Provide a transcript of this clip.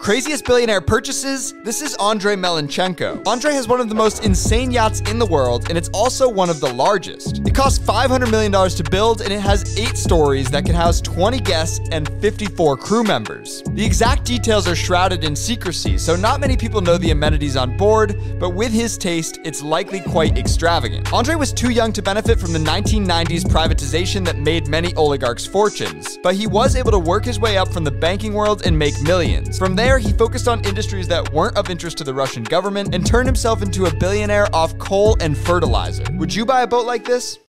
Craziest billionaire purchases, this is Andrei Melenchenko. Andrei has one of the most insane yachts in the world, and it's also one of the largest. It cost $500 million to build, and it has 8 stories that can house 20 guests and 54 crew members. The exact details are shrouded in secrecy, so not many people know the amenities on board, but with his taste, it's likely quite extravagant. Andrei was too young to benefit from the 1990s privatization that made many oligarchs' fortunes, but he was able to work his way up from the banking world and make millions. From there, he focused on industries that weren't of interest to the Russian government and turned himself into a billionaire off coal and fertilizer. Would you buy a boat like this?